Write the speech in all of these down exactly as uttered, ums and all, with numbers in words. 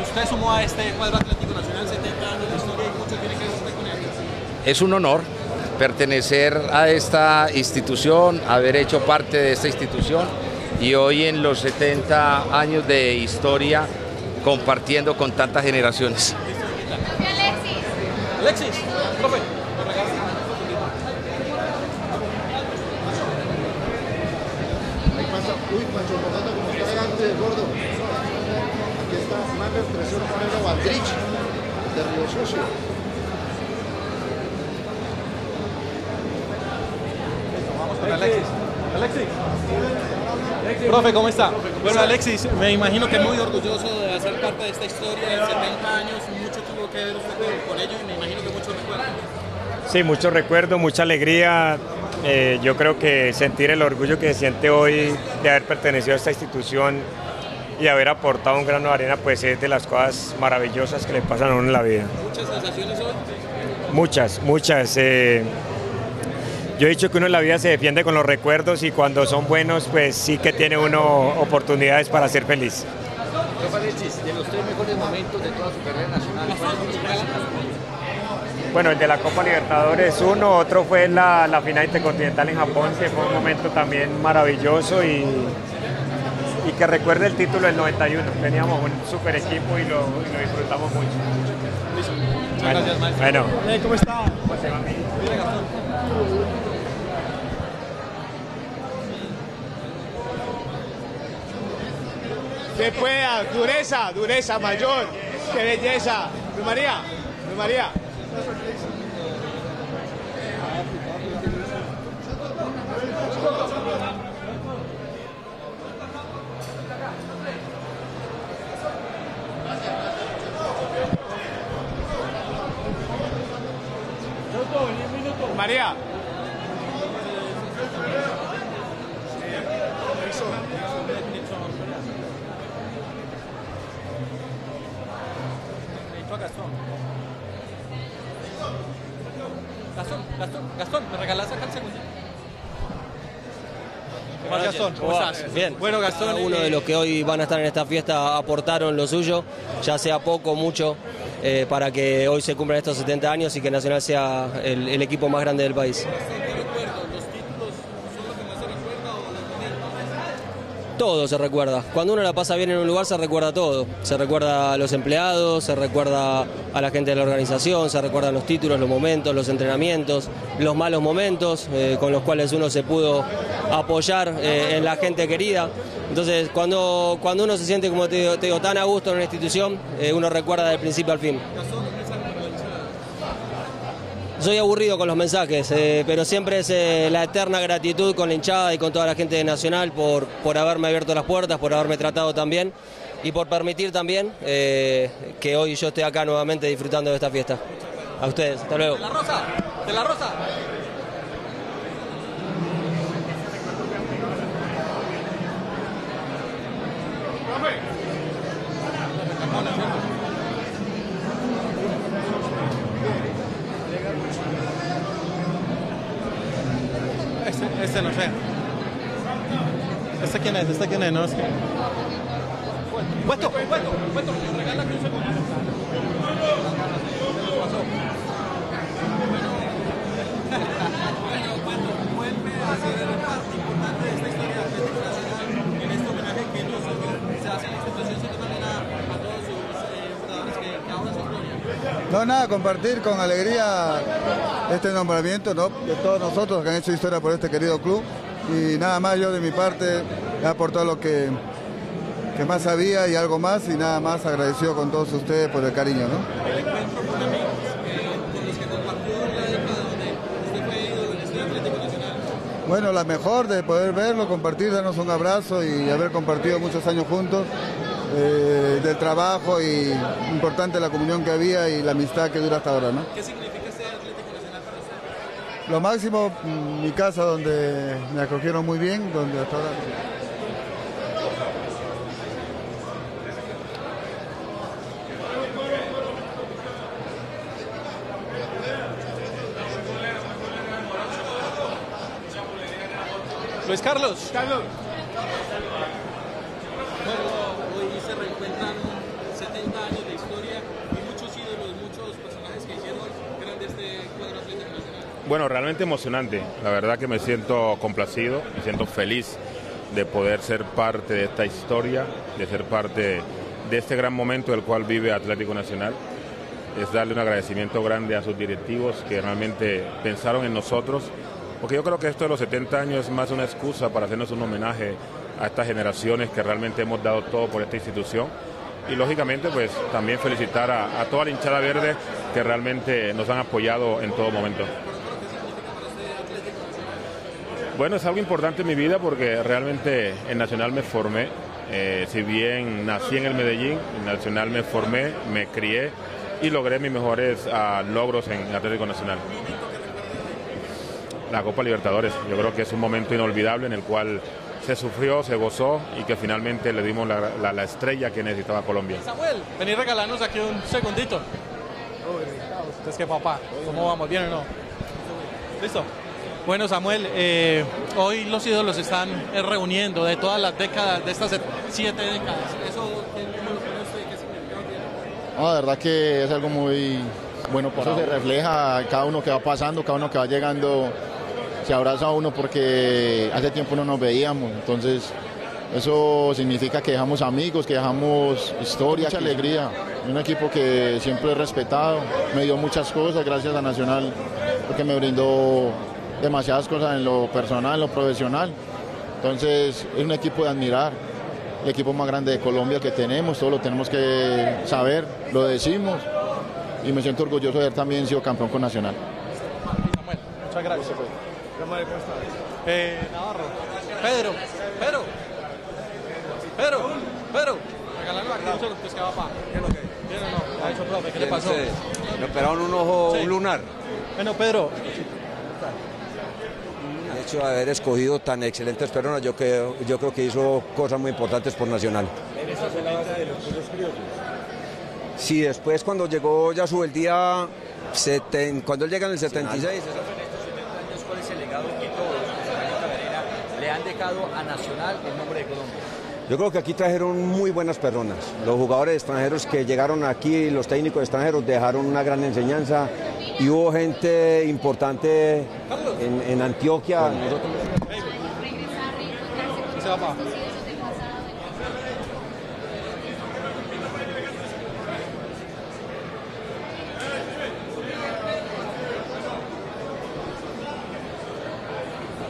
Usted sumó a este cuadro Atlético Nacional, setenta años de historia y mucho tiene que ver usted con él. Es un honor pertenecer a esta institución, haber hecho parte de esta institución y hoy en los setenta años de historia compartiendo con tantas generaciones. Alexis. Alexis, profe. Uy, Pancho, como está delante del gordo. Aquí está Manuel Tresor Moreno Valdrich, de Río Sucio. Vamos con Alexis. Alexis. Alexis. Profe, ¿cómo está? Bueno, Alexis, me imagino que muy orgulloso de hacer parte de esta historia de setenta años. Mucho tuvo que ver usted con ello y me imagino que muchos recuerdos. Sí, muchos recuerdos, mucha alegría. Eh, yo creo que sentir el orgullo que se siente hoy de haber pertenecido a esta institución y haber aportado un grano de arena, pues es de las cosas maravillosas que le pasan a uno en la vida. ¿Muchas sensaciones hoy? Muchas, muchas. Eh, yo he dicho que uno en la vida se defiende con los recuerdos y cuando son buenos, pues sí que tiene uno oportunidades para ser feliz. ¿De los tres mejores momentos de toda su carrera nacional? Bueno, el de la Copa Libertadores uno, otro fue la, la final intercontinental en Japón, que fue un momento también maravilloso y, y que recuerde el título del noventa y uno. Teníamos un super equipo y lo, y lo disfrutamos mucho. Muchas bueno, gracias, maestro. Bueno. Hey, ¿cómo está? José Mami. Se pueda, dureza, dureza mayor, qué belleza. Luz María, Luz María. María. Gastón, Gastón, Gastón, ¿me regalás acá el segundo? ¿Qué más, Gastón? ¿Cómo estás? Bien. Bueno, Gastón, cada uno de los que hoy van a estar en esta fiesta aportaron lo suyo, ya sea poco, mucho, eh, para que hoy se cumplan estos setenta años y que Nacional sea el, el equipo más grande del país. Todo se recuerda. Cuando uno la pasa bien en un lugar se recuerda todo. Se recuerda a los empleados, se recuerda a la gente de la organización, se recuerdan los títulos, los momentos, los entrenamientos, los malos momentos eh, con los cuales uno se pudo apoyar eh, en la gente querida. Entonces, cuando, cuando uno se siente, como te digo, te digo tan a gusto en una institución, eh, uno recuerda del principio al fin. Soy aburrido con los mensajes, eh, pero siempre es eh, la eterna gratitud con la hinchada y con toda la gente de Nacional por, por haberme abierto las puertas, por haberme tratado tan bien y por permitir también eh, que hoy yo esté acá nuevamente disfrutando de esta fiesta. A ustedes, hasta luego. ¡De la Rosa! ¡De la Rosa! Este no sé. ¿Este quién es? ¿Este quién es? No sé. Puesto, puesto, puesto. Regala que un segundo. Bueno, Pato, vuelve a ser el más importante de esta historia de Atlético Nacional en este homenaje que no solo se hace en la institución, sino también a todos sus jugadores que ahora son gloria. No, nada, compartir con alegría. este nombramiento, ¿no?, de todos nosotros que han hecho historia por este querido club. Y nada más, yo de mi parte he aportado lo que, que más sabía y algo más, y nada más agradecido con todos ustedes por el cariño, ¿no? El encuentro con amigos eh, de los que compartió la década donde usted fue ídolo del Estadio Atlético Nacional. Bueno, la mejor de poder verlo, compartir, darnos un abrazo y haber compartido muchos años juntos. Eh, del trabajo y importante la comunión que había y la amistad que dura hasta ahora, ¿no? ¿Qué significa ser Atlético Nacional para usted? Lo máximo, mi casa donde me acogieron muy bien, donde hasta ahora... Luis Carlos. Carlos. Reencuentran setenta años de historia y muchos ídolos, muchos personajes que hicieron grandes de cuadro Atlético Nacional. Bueno, realmente emocionante. La verdad que me siento complacido, me siento feliz de poder ser parte de esta historia, de ser parte de este gran momento del cual vive Atlético Nacional. Es darle un agradecimiento grande a sus directivos que realmente pensaron en nosotros, porque yo creo que esto de los setenta años es más una excusa para hacernos un homenaje a estas generaciones que realmente hemos dado todo por esta institución, y lógicamente pues también felicitar a, a toda la hinchada verde que realmente nos han apoyado en todo momento. Bueno, es algo importante en mi vida porque realmente en Nacional me formé, eh, si bien nací en el Medellín, en Nacional me formé, me crié y logré mis mejores uh, logros en Atlético Nacional. La Copa Libertadores, yo creo que es un momento inolvidable en el cual se sufrió, se gozó y que finalmente le dimos la, la, la estrella que necesitaba Colombia. Samuel, vení regalarnos aquí un segundito. Es que papá, ¿cómo vamos? ¿Bien o no? ¿Listo? Bueno, Samuel, eh, hoy los ídolos se están reuniendo de todas las décadas, de estas siete décadas. ¿Eso qué conoce? ¿Qué significa? No, la verdad que es algo muy bueno, por eso se refleja cada uno que va pasando, cada uno que va llegando. Se abraza a uno porque hace tiempo no nos veíamos, entonces eso significa que dejamos amigos, que dejamos historia, mucha alegría. Un equipo que siempre he respetado, me dio muchas cosas gracias a Nacional, porque me brindó demasiadas cosas en lo personal, en lo profesional. Entonces es un equipo de admirar, el equipo más grande de Colombia que tenemos, todo lo tenemos que saber, lo decimos, y me siento orgulloso de haber también sido campeón con Nacional. Samuel, muchas gracias. Eh, Navarro, Pedro, Pedro, Pedro, Pedro, regalarlo aquí solo que va para. ¿Qué es lo que hay? ¿Tiene o no? Ha hecho profe, ¿qué le pasó? Le operaron un ojo lunar. Bueno, Pedro. De hecho, de haber escogido tan excelentes personas, yo, que, yo creo que hizo cosas muy importantes por Nacional. ¿En esa fue la base de los cursos criollos? Sí, después cuando llegó ya sube el día, cuando él llega en el setenta y seis. Le han dejado a Nacional el nombre de Colombia. Yo creo que aquí trajeron muy buenas personas. Los jugadores extranjeros que llegaron aquí, los técnicos extranjeros dejaron una gran enseñanza y hubo gente importante en, en Antioquia. Bueno, nosotros...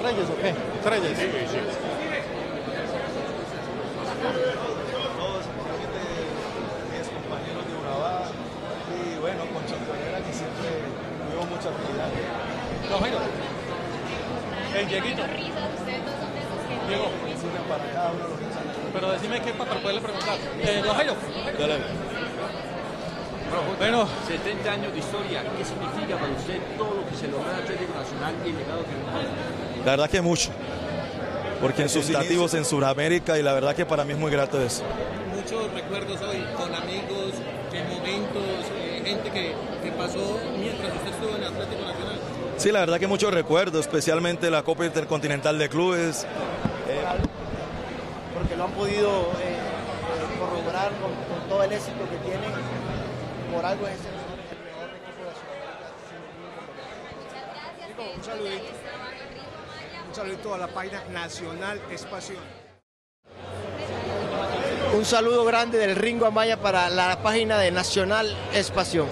¿Reyes o qué? ¿Reyes? Sí, sí. Todos, mis compañeros de Urabá y bueno, con Chontonera que siempre hubo mucha actividad. No, mira. El Dieguito. Diego. Pero decime qué para poderle preguntar. Eh, ¿Los Jairo? Dale. Bueno, setenta años de historia, ¿qué significa para usted todo lo que se logra en Atlético Nacional y el legado que nos... La verdad que mucho, porque en sustantivos en Sudamérica, y la verdad que para mí es muy grato eso. Muchos recuerdos hoy con amigos, en momentos, eh, gente que, que pasó mientras usted estuvo en Atlético Nacional. Sí, la verdad que muchos recuerdos, especialmente la Copa Intercontinental de Clubes. Eh, porque lo han podido eh, corroborar con, con todo el éxito que tienen. Por algo es el mejor equipo de la ciudad. Muchas gracias. Rico, un saludito a la página Nacional Es Pasión. Un saludo grande del Ringo Amaya para la página de Nacional Es Pasión.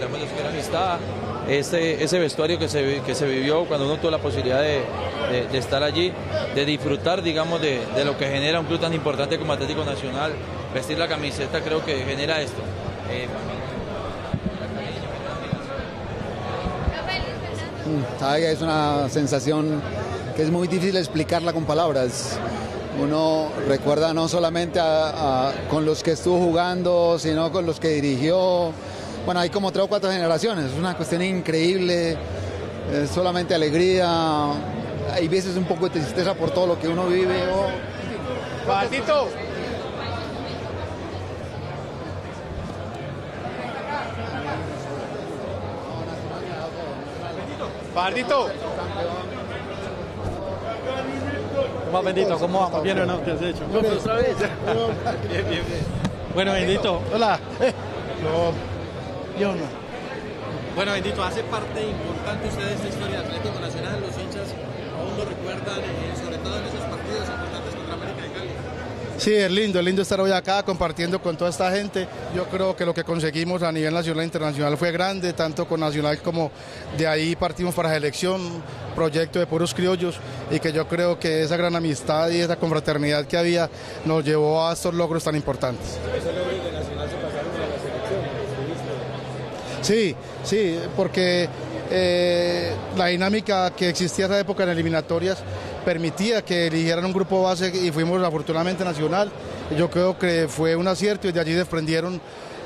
esperamos los que eran amistad. Este, ese vestuario que se, que se vivió cuando uno tuvo la posibilidad de, de, de estar allí, de disfrutar, digamos, de, de lo que genera un club tan importante como Atlético Nacional. Vestir la camiseta creo que genera esto. Eh, Es una sensación que es muy difícil explicarla con palabras. Uno recuerda no solamente a, a, con los que estuvo jugando, sino con los que dirigió. Bueno, hay como tres o cuatro generaciones, es una cuestión increíble, es solamente alegría, hay veces un poco de tristeza por todo lo que uno vive. Oh. ¡Patito! ¡Patito! ¿Cómo va, Bendito? ¿Cómo vamos? ¿Bien o no? ¿Qué has hecho? ¿Cómo otra vez? Bien, bien, bien. Bueno, Bendito. Hola. No. Yo no. Bueno, Bendito, hace parte importante usted de esta historia de Atlético Nacional. Los hinchas aún lo recuerdan, eh, sobre todo en esos partidos importantes contra América de Cali. Sí, es lindo, es lindo estar hoy acá compartiendo con toda esta gente. Yo creo que lo que conseguimos a nivel nacional e internacional fue grande, tanto con Nacional como de ahí partimos para selección, proyecto de puros criollos, y que yo creo que esa gran amistad y esa confraternidad que había nos llevó a estos logros tan importantes. Sí, sí, porque eh, la dinámica que existía en esa época en eliminatorias permitía que eligieran un grupo base y fuimos afortunadamente Nacional. Yo creo que fue un acierto y de allí desprendieron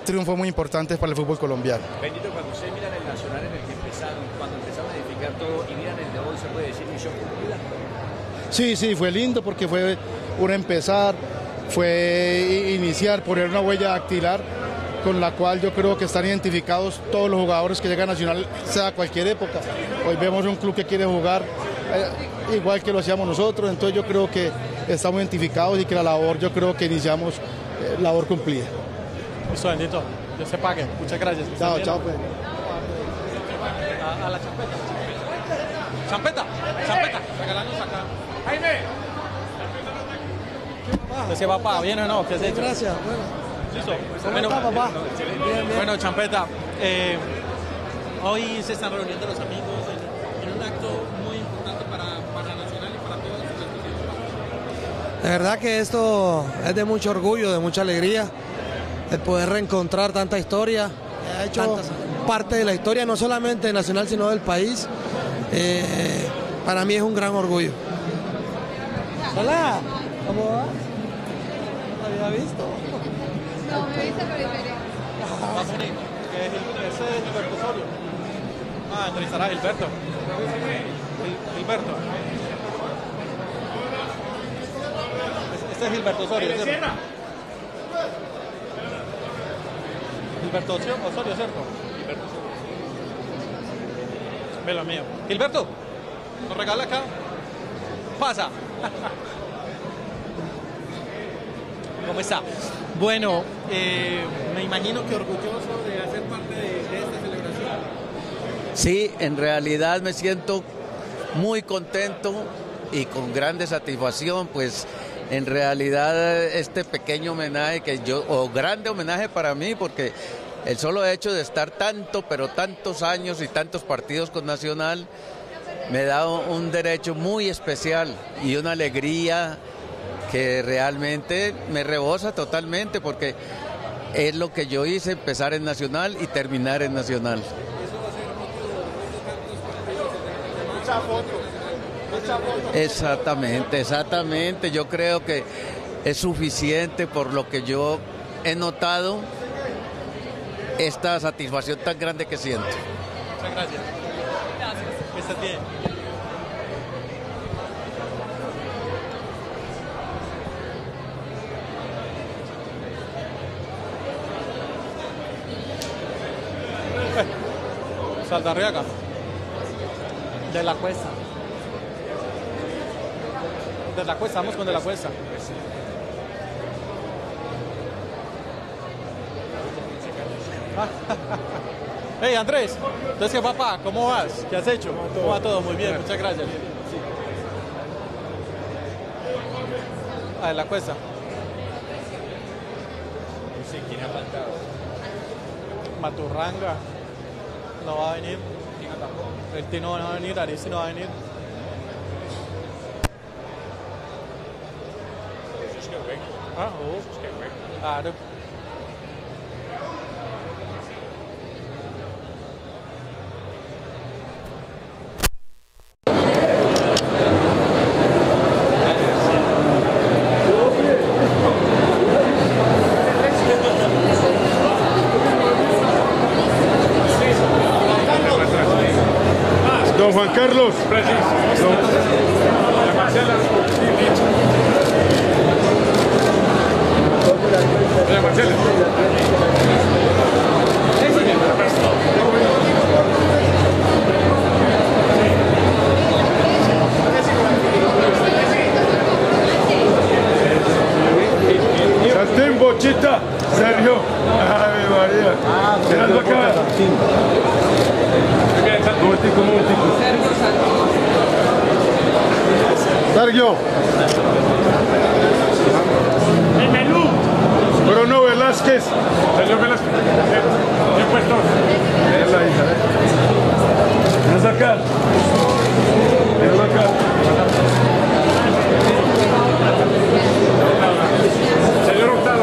triunfos muy importantes para el fútbol colombiano. Bendito, cuando ustedes miran el Nacional en el que empezaron, cuando empezaron a edificar todo y miran el de hoy, ¿se puede decir misión cumplida? Sí, sí, fue lindo porque fue un empezar, fue iniciar, poner una huella dactilar, con la cual yo creo que están identificados todos los jugadores que llegan a Nacional, sea cualquier época. Hoy vemos un club que quiere jugar eh, igual que lo hacíamos nosotros, entonces yo creo que estamos identificados y que la labor, yo creo que iniciamos eh, labor cumplida. Eso, Bendito, Dios se pague, muchas gracias. Chao, chao. Pues. A, a la champeta. Champeta, champeta, regalarnos acá. Jaime. Entonces, ¿qué, papá? ¿Bien o no? ¿Qué has hecho? Gracias, bueno. Bueno, papá. Bueno, champeta, eh, hoy se están reuniendo los amigos en, en un acto muy importante para, para Nacional y para todos los estudiantes. De verdad que esto es de mucho orgullo, de mucha alegría, el poder reencontrar tanta historia, ha hecho tantas, parte de la historia, no solamente Nacional, sino del país. Eh, para mí es un gran orgullo. Hola, ¿cómo vas? No te había visto. No, me viste por diferente. Ah, sí, que es ese es Gilberto Osorio. Ah, entrevistará a Gilberto. Gilberto. Este es Gilberto Osorio, ¿cierto? Gilberto Osorio, ¿cierto? Gilberto Osorio. Velo mío. Gilberto, nos regala acá. Pasa. ¿Cómo está? Bueno, eh, me imagino que orgulloso de hacer parte de, de esta celebración. Sí, en realidad me siento muy contento y con grande satisfacción, pues en realidad este pequeño homenaje que yo, o grande homenaje para mí, porque el solo hecho de estar tanto, pero tantos años y tantos partidos con Nacional, me da un derecho muy especial y una alegría que realmente me rebosa totalmente, porque es lo que yo hice, empezar en Nacional y terminar en Nacional. Exactamente, exactamente. Yo creo que es suficiente por lo que yo he notado, esta satisfacción tan grande que siento. Muchas gracias. Gracias. Bien. Saldarriaga de la Cuesta, de la Cuesta, vamos con de la Cuesta. Hey Andrés, entonces, papá, ¿cómo vas? ¿Qué has hecho? ¿Cómo va todo? Muy bien, muchas gracias. Ah, de la Cuesta. No sé quién ha faltado. Maturranga. no va a venir. El Tino no va a venir, Arisi no va a venir. Eso es que venga. Ah, oh. Eso es que venga. Claro. Juan Carlos. Salten bochita, Sergio. Ave María. Serás acá. Múltico, múltico. Sergio. El menú. Bruno Velázquez. Sergio Velázquez. ¿Qué puesto? Es la hija, ¿eh? Vas a sacar. Vas a sacar. Señor Hurtado.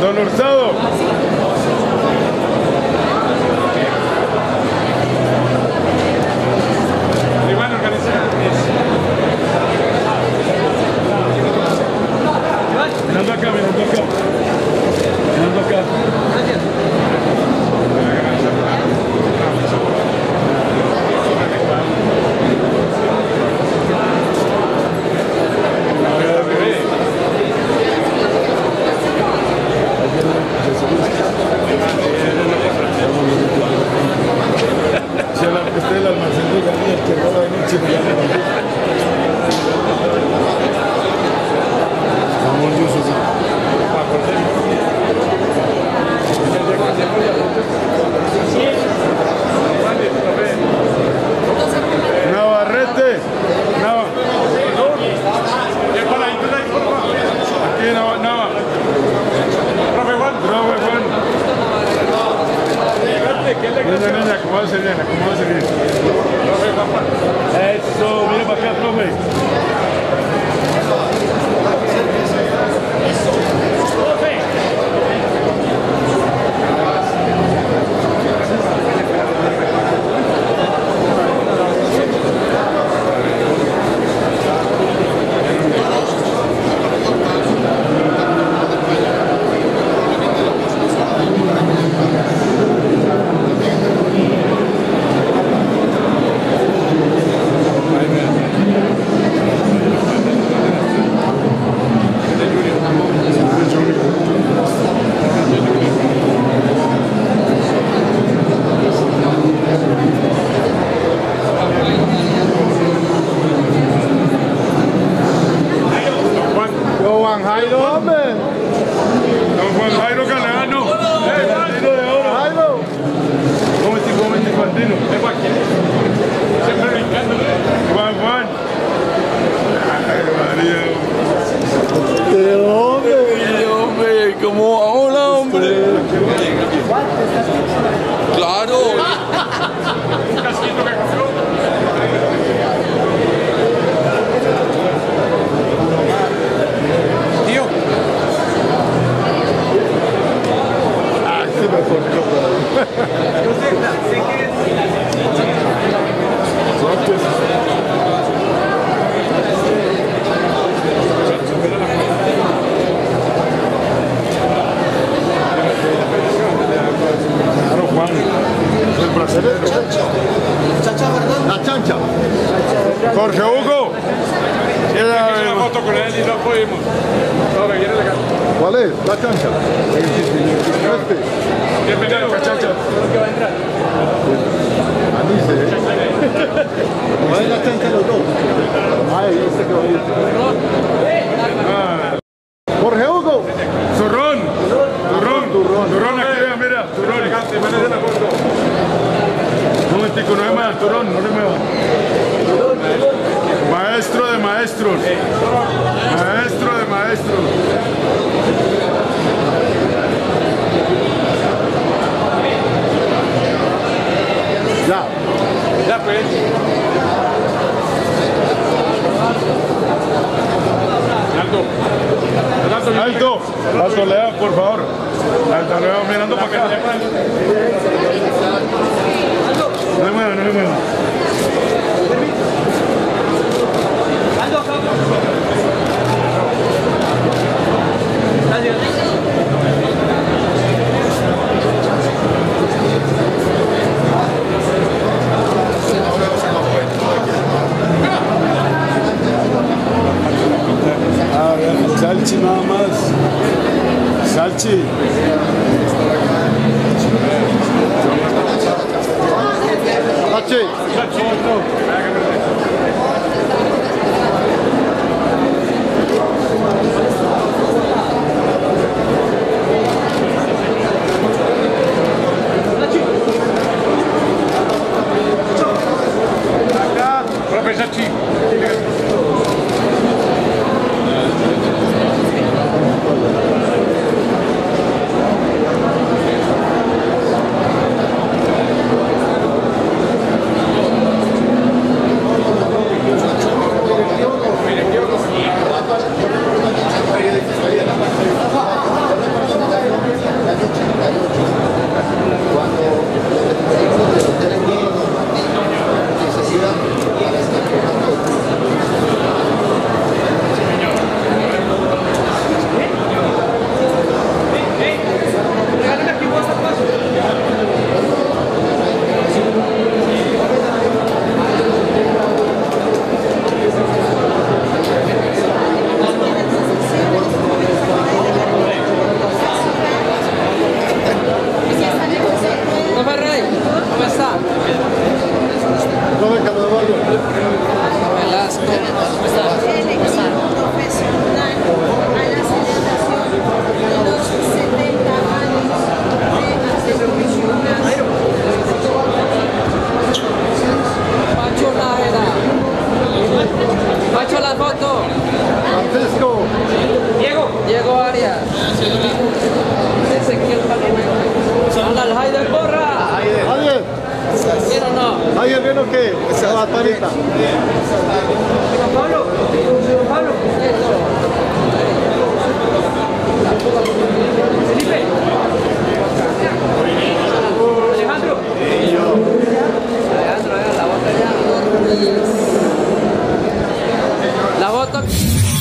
Don Hurtado. Mirando acá, mirando acá. Mirando acá. Gracias. Se la presté el almacén de Gabriel, que no va a venir chingando. Navarrete, Nava. Aquí Nava, Nava. Profe Juan, Profe Juan. Mira niña, ¿cómo va a ser bien? ¿Cómo va a ser bien? Eso, mira para acá, profe. Maestro de maestros. pues. Alto. Alto. La soledad, por favor. Alto, le vamos mirando para acá. No me muevan, no me muevan. Alto, gracias. A ver, Salchi nada más. Salchi. Salchi. La voto.